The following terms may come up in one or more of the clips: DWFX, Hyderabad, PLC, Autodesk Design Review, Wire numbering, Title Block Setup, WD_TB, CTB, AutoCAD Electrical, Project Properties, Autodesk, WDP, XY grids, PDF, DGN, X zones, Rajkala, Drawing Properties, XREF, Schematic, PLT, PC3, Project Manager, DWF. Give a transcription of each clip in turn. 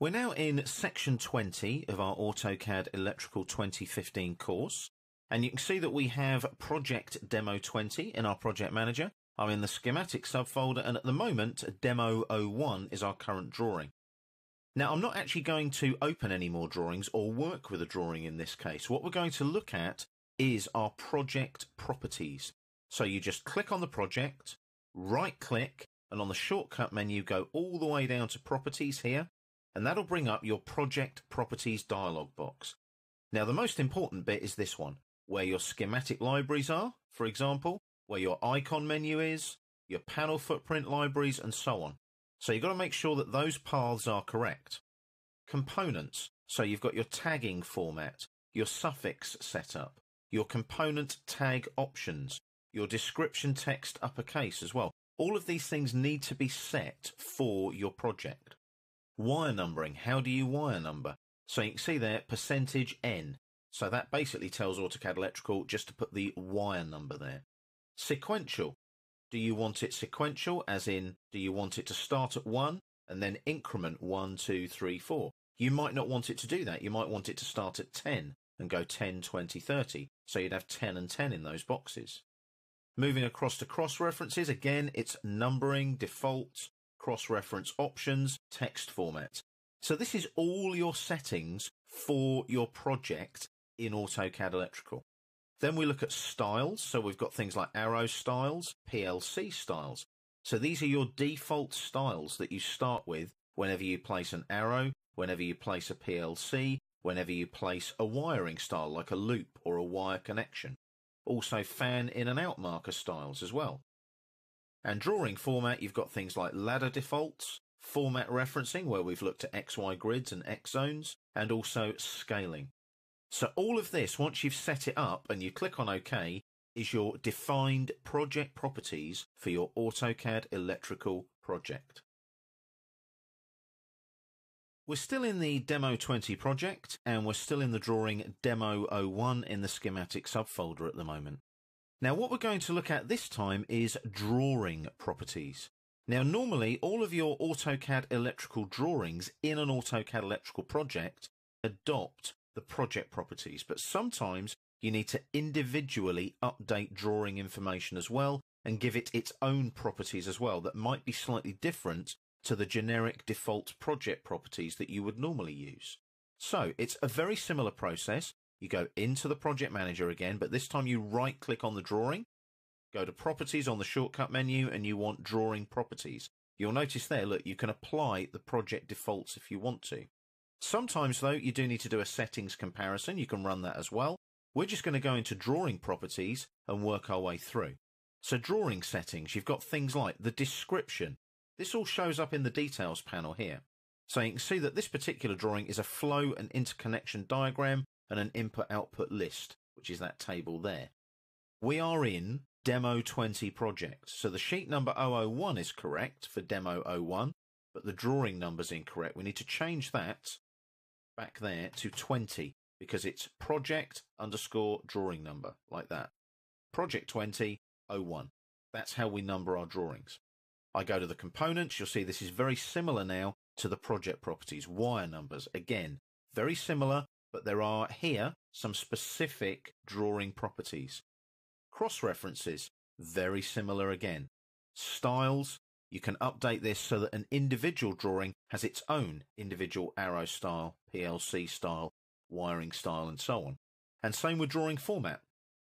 We're now in section 20 of our AutoCAD Electrical 2015 course, and you can see that we have Project Demo 20 in our Project Manager. I'm in the Schematic subfolder, and at the moment, Demo 01 is our current drawing. Now, I'm not actually going to open any more drawings or work with a drawing in this case. What we're going to look at is our Project Properties. So you just click on the project, right-click, and on the shortcut menu, go all the way down to Properties here, and that'll bring up your Project Properties dialog box. Now, the most important bit is this one, where your schematic libraries are, for example, where your icon menu is, your panel footprint libraries, and so on. So you've got to make sure that those paths are correct. Components, so you've got your tagging format, your suffix setup, your component tag options, your description text uppercase as well. All of these things need to be set for your project. Wire numbering, how do you wire number? So you can see there, %N. So that basically tells AutoCAD Electrical just to put the wire number there. Sequential, do you want it sequential, as in, do you want it to start at 1 and then increment 1, 2, 3, 4? You might not want it to do that. You might want it to start at 10 and go 10, 20, 30. So you'd have 10 and 10 in those boxes. Moving across to cross-references, again, it's numbering, default, cross-reference options, text format. So this is all your settings for your project in AutoCAD Electrical. Then we look at styles, so we've got things like arrow styles, PLC styles. So these are your default styles that you start with whenever you place an arrow, whenever you place a PLC, whenever you place a wiring style like a loop or a wire connection. Also fan in and out marker styles as well. And drawing format, you've got things like ladder defaults, format referencing where we've looked at XY grids and X zones, and also scaling. So all of this, once you've set it up and you click on OK, is your defined project properties for your AutoCAD Electrical project. We're still in the Demo 20 project, and we're still in the drawing Demo 01 in the Schematic subfolder at the moment. Now what we're going to look at this time is drawing properties. Now normally all of your AutoCAD Electrical drawings in an AutoCAD Electrical project adopt the project properties, but sometimes you need to individually update drawing information as well and give it its own properties as well that might be slightly different to the generic default project properties that you would normally use. So it's a very similar process. You go into the Project Manager again, but this time you right click on the drawing, go to Properties on the shortcut menu, and you want Drawing Properties. You'll notice there, look, you can apply the project defaults if you want to. Sometimes, though, you do need to do a settings comparison. You can run that as well. We're just going to go into drawing properties and work our way through. So drawing settings, you've got things like the description. This all shows up in the details panel here. So you can see that this particular drawing is a flow and interconnection diagram and an input-output list, which is that table there. We are in Demo 20 project. So the sheet number 001 is correct for Demo 01, but the drawing number's incorrect. We need to change that back there to 20 because it's project_drawing number, like that. Project 2001. That's how we number our drawings. I go to the components. You'll see this is very similar now to the project properties. Wire numbers, again, very similar, but there are here some specific drawing properties. Cross-references, very similar again. Styles, you can update this so that an individual drawing has its own individual arrow style, PLC style, wiring style, and so on. And same with drawing format.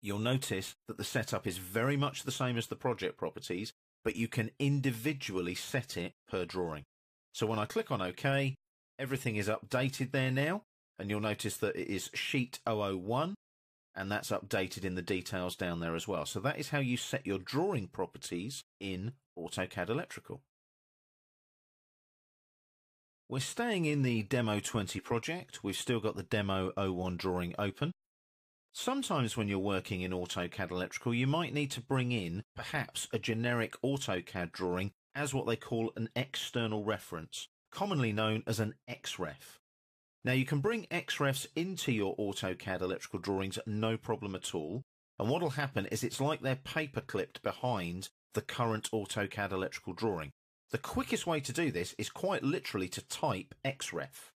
You'll notice that the setup is very much the same as the project properties, but you can individually set it per drawing. So when I click on OK, everything is updated there now, and you'll notice that it is sheet 001, and that's updated in the details down there as well. So that is how you set your drawing properties in AutoCAD Electrical. We're staying in the Demo 20 project. We've still got the Demo 01 drawing open. Sometimes when you're working in AutoCAD Electrical, you might need to bring in perhaps a generic AutoCAD drawing as what they call an external reference, commonly known as an XREF. Now you can bring XREFs into your AutoCAD Electrical drawings, no problem at all. And what'll happen is it's like they're paper clipped behind the current AutoCAD Electrical drawing. The quickest way to do this is quite literally to type XREF.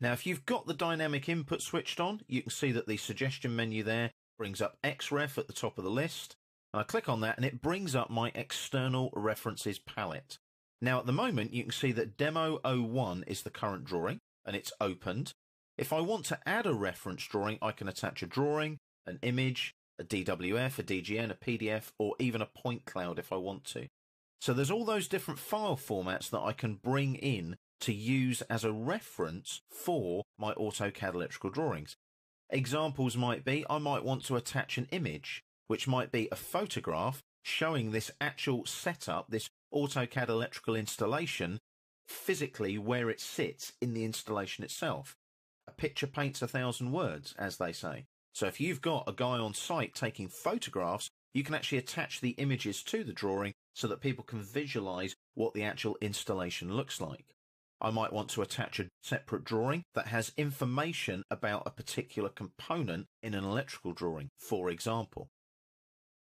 Now, if you've got the dynamic input switched on, you can see that the suggestion menu there brings up XREF at the top of the list. And I click on that and it brings up my external references palette. Now, at the moment, you can see that Demo 01 is the current drawing and it's opened. If I want to add a reference drawing, I can attach a drawing, an image, a DWF, a DGN, a PDF, or even a point cloud if I want to. So there's all those different file formats that I can bring in to use as a reference for my AutoCAD electrical drawings. Examples might be, I might want to attach an image, which might be a photograph showing this actual setup, this AutoCAD electrical installation, physically where it sits in the installation itself. A picture paints a thousand words, as they say. So if you've got a guy on site taking photographs, you can actually attach the images to the drawing so that people can visualize what the actual installation looks like. I might want to attach a separate drawing that has information about a particular component in an electrical drawing, for example.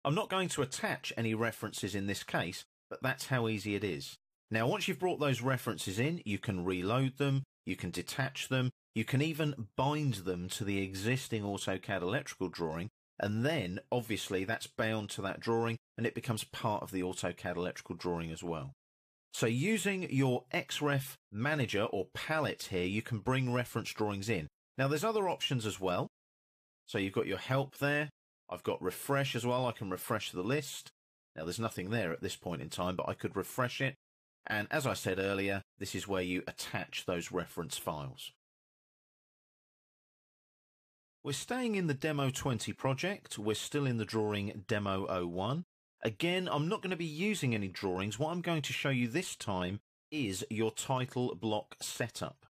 I'm not going to attach any references in this case, but that's how easy it is. Now, once you've brought those references in, you can reload them, you can detach them, you can even bind them to the existing AutoCAD electrical drawing, and then, obviously, that's bound to that drawing, and it becomes part of the AutoCAD electrical drawing as well. So using your XREF manager or palette here, you can bring reference drawings in. Now, there's other options as well. So you've got your help there. I've got refresh as well. I can refresh the list. Now, there's nothing there at this point in time, but I could refresh it. And as I said earlier, this is where you attach those reference files. We're staying in the Demo 20 project. We're still in the drawing Demo 01. Again, I'm not going to be using any drawings. What I'm going to show you this time is your title block setup.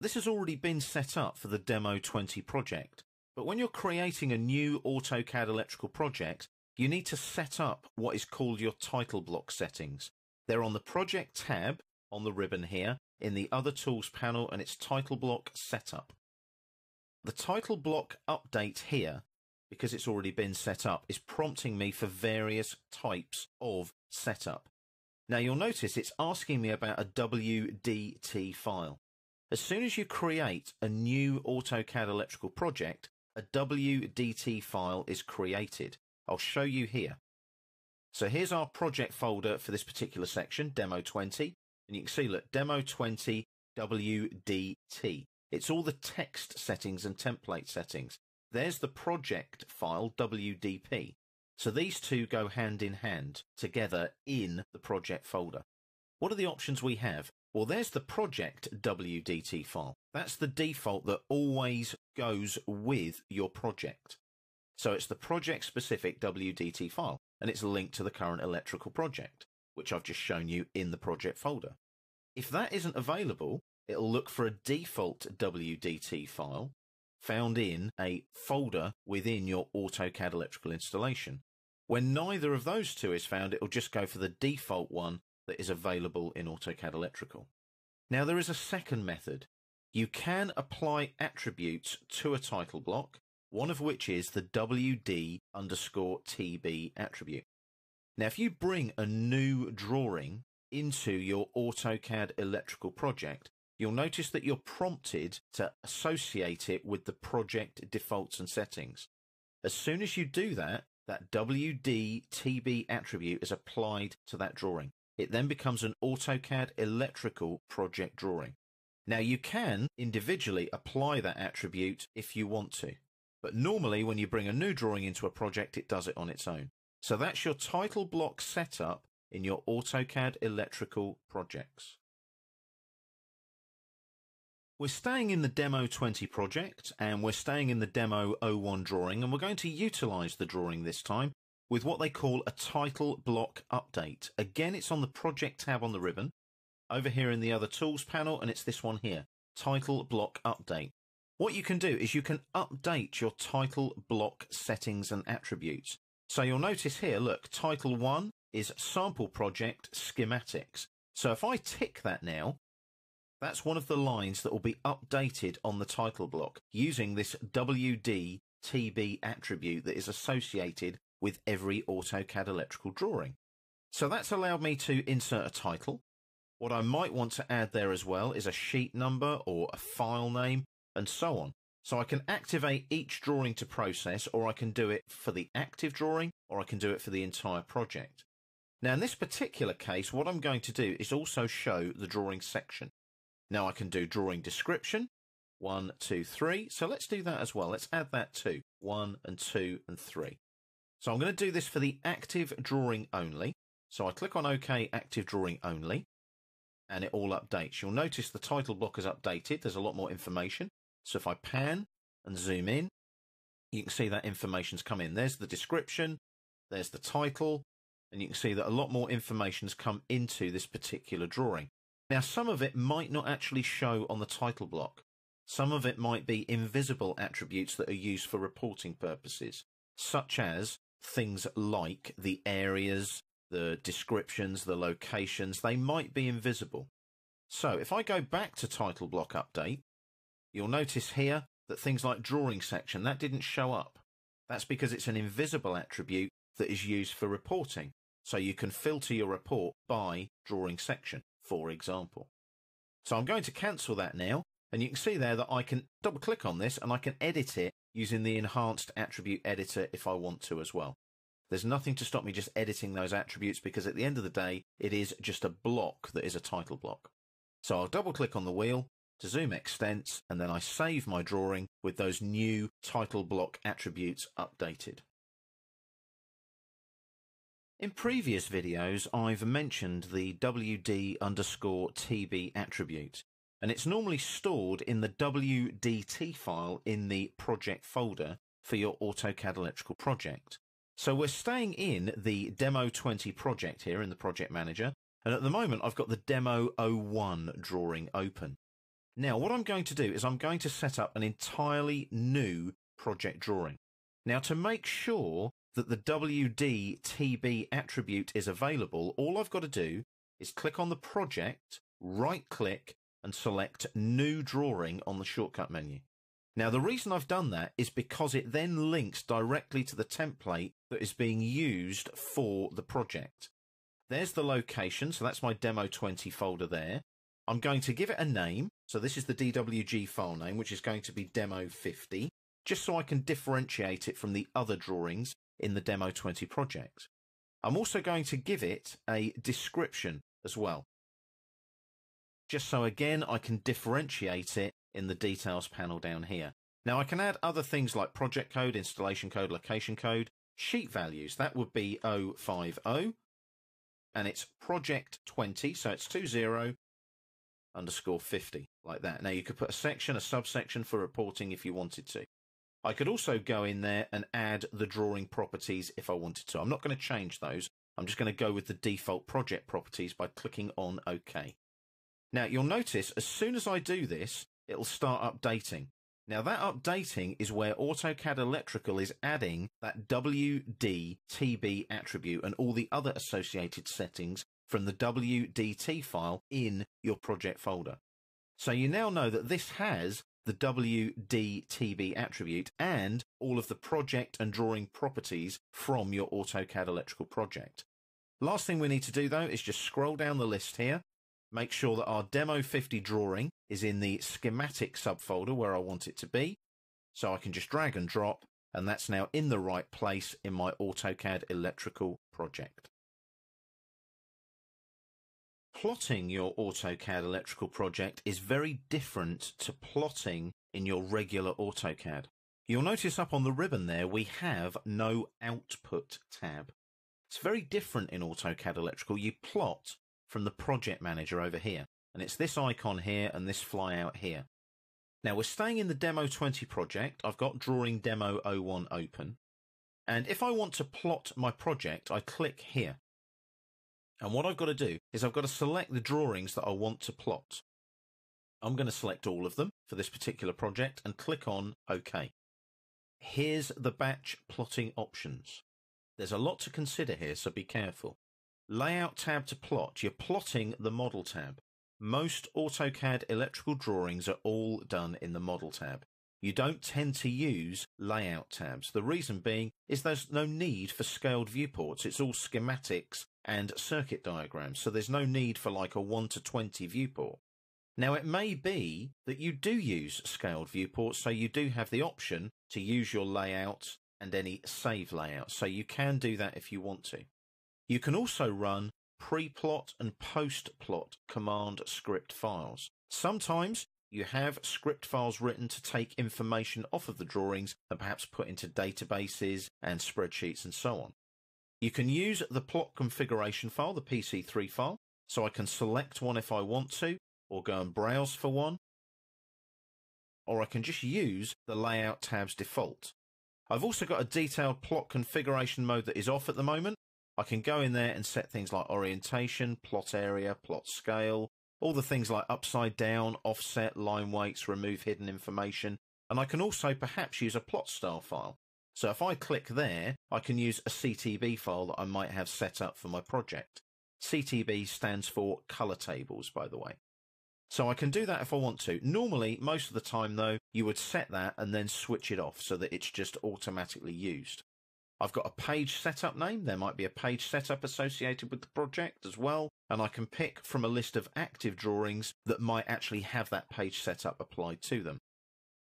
This has already been set up for the Demo 20 project, but when you're creating a new AutoCAD electrical project, you need to set up what is called your title block settings. They're on the Project tab on the ribbon here in the Other Tools panel, and it's Title Block Setup. The title block update here, because it's already been set up, is prompting me for various types of setup. Now you'll notice it's asking me about a WDT file. As soon as you create a new AutoCAD electrical project, a WDT file is created. I'll show you here. So here's our project folder for this particular section, Demo 20. And you can see, look, Demo 20 WDT. It's all the text settings and template settings. There's the project file, WDP. So these two go hand in hand together in the project folder. What are the options we have? Well, there's the project WDT file. That's the default that always goes with your project. So it's the project-specific WDT file, and it's linked to the current electrical project, which I've just shown you in the project folder. If that isn't available, it'll look for a default WDT file found in a folder within your AutoCAD electrical installation. When neither of those two is found, it'll just go for the default one that is available in AutoCAD electrical. Now, there is a second method. You can apply attributes to a title block, one of which is the WD_TB attribute. Now, if you bring a new drawing into your AutoCAD electrical project, you'll notice that you're prompted to associate it with the project defaults and settings. As soon as you do that, that WD_TB attribute is applied to that drawing. It then becomes an AutoCAD electrical project drawing. Now, you can individually apply that attribute if you want to, but normally when you bring a new drawing into a project, it does it on its own. So that's your title block setup in your AutoCAD electrical projects. We're staying in the Demo 20 project, and we're staying in the Demo 01 drawing, and we're going to utilize the drawing this time with what they call a title block update. Again, it's on the Project tab on the ribbon, over here in the Other Tools panel, and it's this one here, Title Block Update. What you can do is you can update your title block settings and attributes. So you'll notice here, look, Title 1 is Sample Project Schematics. So if I tick that now, that's one of the lines that will be updated on the title block using this WD_TB attribute that is associated with every AutoCAD electrical drawing. So that's allowed me to insert a title. What I might want to add there as well is a sheet number or a file name and so on. So I can activate each drawing to process, or I can do it for the active drawing, or I can do it for the entire project. Now in this particular case, what I'm going to do is also show the drawing section. Now I can do drawing description, 1, 2, 3. So let's do that as well. Let's add that too, 1 and 2 and 3. So I'm going to do this for the active drawing only. So I click on OK, active drawing only, and it all updates. You'll notice the title block is updated. There's a lot more information. So if I pan and zoom in, you can see that information's come in. There's the description, there's the title, and you can see that a lot more information's come into this particular drawing. Now, some of it might not actually show on the title block. Some of it might be invisible attributes that are used for reporting purposes, such as things like the areas, the descriptions, the locations. They might be invisible. So if I go back to title block update, you'll notice here that things like drawing section, that didn't show up. That's because it's an invisible attribute that is used for reporting. So you can filter your report by drawing section, for example. So I'm going to cancel that now, and you can see there that I can double click on this and I can edit it using the enhanced attribute editor if I want to as well. There's nothing to stop me just editing those attributes, because at the end of the day, it is just a block that is a title block. So I'll double click on the wheel to zoom extents, and then I save my drawing with those new title block attributes updated. In previous videos, I've mentioned the WD_TB attribute, and it's normally stored in the WDT file in the project folder for your AutoCAD Electrical project. So we're staying in the Demo 20 project here in the Project Manager, and at the moment I've got the Demo 01 drawing open. Now what I'm going to do is I'm going to set up an entirely new project drawing. Now to make sure that the WD_TB attribute is available, all I've got to do is click on the project, right-click, and select New Drawing on the shortcut menu. Now, the reason I've done that is because it then links directly to the template that is being used for the project. There's the location, so that's my Demo 20 folder there. I'm going to give it a name, so this is the DWG file name, which is going to be Demo 50, just so I can differentiate it from the other drawings in the Demo 20 project. I'm also going to give it a description as well, just so again I can differentiate it in the details panel down here. Now I can add other things like project code, installation code, location code, sheet values. That would be 050, and it's project 20, so it's 20_50, like that. Now you could put a section, a subsection for reporting if you wanted to. I could also go in there and add the drawing properties if I wanted to. I'm not going to change those. I'm just going to go with the default project properties by clicking on OK. Now you'll notice as soon as I do this, it'll start updating. Now that updating is where AutoCAD Electrical is adding that WD_TB attribute and all the other associated settings from the WDT file in your project folder. So you now know that this has the WD_TB attribute and all of the project and drawing properties from your AutoCAD Electrical project. Last thing we need to do though is just scroll down the list here, make sure that our Demo 50 drawing is in the Schematic subfolder where I want it to be. So I can just drag and drop, and that's now in the right place in my AutoCAD Electrical project. Plotting your AutoCAD Electrical project is very different to plotting in your regular AutoCAD. You'll notice up on the ribbon there we have no output tab. It's very different in AutoCAD Electrical. You plot from the Project Manager over here, and it's this icon here and this flyout here. Now we're staying in the Demo 20 project. I've got Drawing Demo 01 open, and if I want to plot my project, I click here, and what I've got to do is I've got to select the drawings that I want to plot. I'm going to select all of them for this particular project and click on OK. Here's the batch plotting options. There's a lot to consider here, so be careful. Layout tab to plot. You're plotting the model tab. Most AutoCAD electrical drawings are all done in the model tab. You don't tend to use layout tabs. The reason being is there's no need for scaled viewports. It's all schematics and circuit diagrams, so there's no need for like a 1 to 20 viewport. Now, it may be that you do use scaled viewports, so you do have the option to use your layout and any save layout, so you can do that if you want to. You can also run pre-plot and post-plot command script files. Sometimes you have script files written to take information off of the drawings and perhaps put into databases and spreadsheets and so on. You can use the plot configuration file, the PC3 file, so I can select one if I want to, or go and browse for one, or I can just use the layout tab's default. I've also got a detailed plot configuration mode that is off at the moment. I can go in there and set things like orientation, plot area, plot scale, all the things like upside down, offset, line weights, remove hidden information, and I can also perhaps use a plot style file. So if I click there, I can use a CTB file that I might have set up for my project. CTB stands for color tables, by the way. So I can do that if I want to. Normally, most of the time though, you would set that and then switch it off so that it's just automatically used. I've got a page setup name. There might be a page setup associated with the project as well, and I can pick from a list of active drawings that might actually have that page setup applied to them.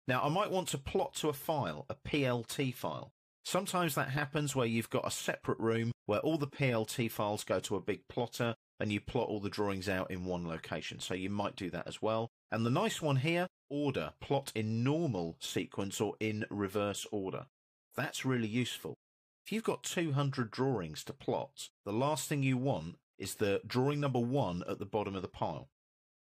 Now, I might want to plot to a file, a PLT file. Sometimes that happens where you've got a separate room where all the PLT files go to a big plotter and you plot all the drawings out in one location. So you might do that as well. And the nice one here, order, plot in normal sequence or in reverse order. That's really useful. If you've got 200 drawings to plot, the last thing you want is the drawing number 1 at the bottom of the pile.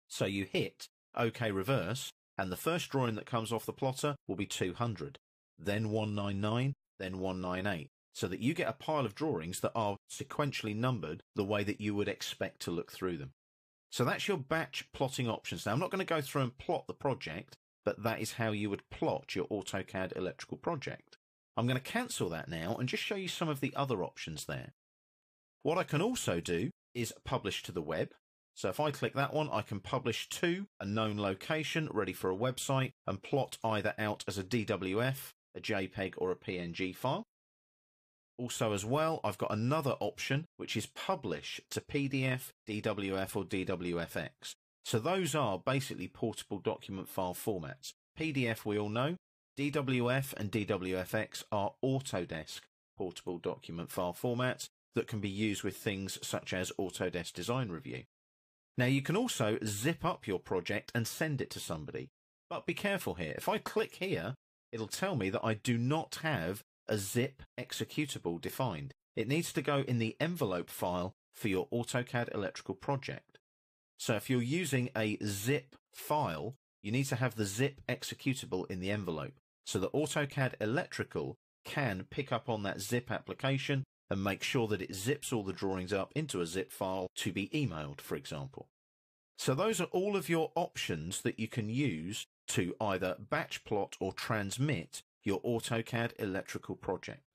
So you hit OK reverse, and the first drawing that comes off the plotter will be 200, then 199, then 198, so that you get a pile of drawings that are sequentially numbered the way that you would expect to look through them. So that's your batch plotting options. Now, I'm not going to go through and plot the project, but that is how you would plot your AutoCAD electrical project. I'm going to cancel that now and just show you some of the other options there. What I can also do is publish to the web. So if I click that one, I can publish to a known location ready for a website and plot either out as a DWF, a JPEG or a PNG file. Also as well, I've got another option which is publish to PDF, DWF or DWFX. So those are basically portable document file formats. PDF we all know, DWF and DWFX are Autodesk portable document file formats that can be used with things such as Autodesk Design Review. Now, you can also zip up your project and send it to somebody, but be careful here. If I click here, it'll tell me that I do not have a zip executable defined. It needs to go in the envelope file for your AutoCAD electrical project. So if you're using a zip file, you need to have the zip executable in the envelope so that AutoCAD electrical can pick up on that zip application and make sure that it zips all the drawings up into a zip file to be emailed, for example. So those are all of your options that you can use to either batch plot or transmit your AutoCAD electrical project.